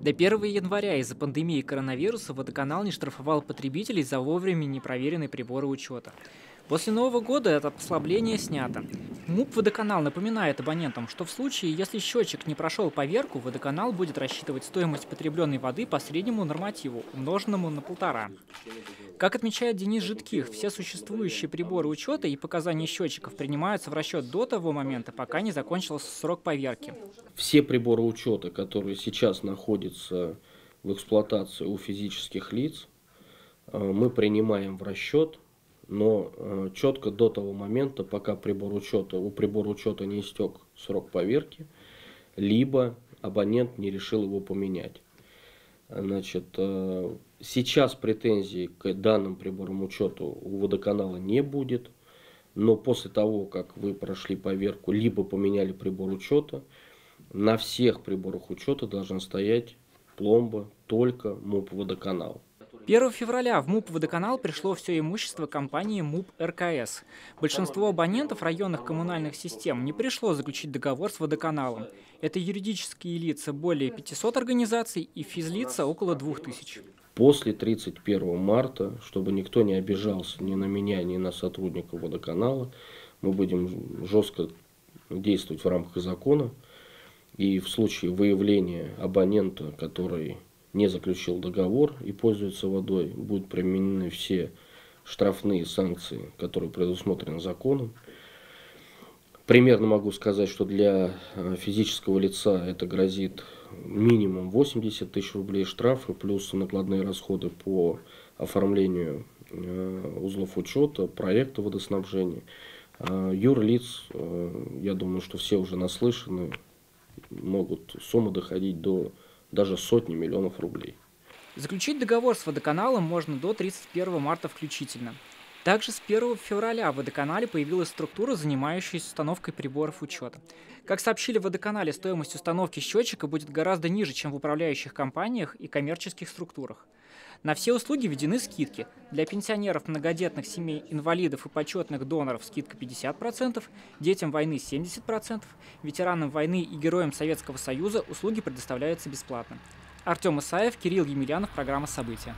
До 1 января из-за пандемии коронавируса водоканал не штрафовал потребителей за вовремя непроверенные приборы учета. После Нового года это послабление снято. МУП «Водоканал» напоминает абонентам, что в случае, если счетчик не прошел поверку, водоканал будет рассчитывать стоимость потребленной воды по среднему нормативу, умноженному на 1,5. Как отмечает Денис Жидких, все существующие приборы учета и показания счетчиков принимаются в расчет до того момента, пока не закончился срок поверки. Все приборы учета, которые сейчас находятся в эксплуатации у физических лиц, мы принимаем в расчет, но четко до того момента, пока у прибора учета не истек срок поверки, либо абонент не решил его поменять. Значит, сейчас претензий к данным приборам учета у водоканала не будет, но после того, как вы прошли поверку, либо поменяли прибор учета, на всех приборах учета должна стоять пломба только МУП «Водоканал». 1 февраля в МУП «Водоканал» пришло все имущество компании МУП «РКС». Большинство абонентов районных коммунальных систем не пришло заключить договор с водоканалом. Это юридические лица более 500 организаций и физлица около 2000. После 31 марта, чтобы никто не обижался ни на меня, ни на сотрудников водоканала, мы будем жестко действовать в рамках закона. И в случае выявления абонента, который не заключил договор и пользуется водой, будут применены все штрафные санкции, которые предусмотрены законом. Примерно могу сказать, что для физического лица это грозит минимум 80 тысяч рублей штрафа, плюс накладные расходы по оформлению узлов учета, проекта водоснабжения. Юрлиц, я думаю, что все уже наслышаны, могут суммы доходить до даже сотни миллионов рублей. Заключить договор с водоканалом можно до 31 марта включительно. Также с 1 февраля в водоканале появилась структура, занимающаяся установкой приборов учета. Как сообщили в водоканале, стоимость установки счетчика будет гораздо ниже, чем в управляющих компаниях и коммерческих структурах. На все услуги введены скидки. Для пенсионеров, многодетных семей, инвалидов и почетных доноров скидка 50%, детям войны 70%, ветеранам войны и героям Советского Союза услуги предоставляются бесплатно. Артём Исаев, Кирилл Емельянов, программа «События».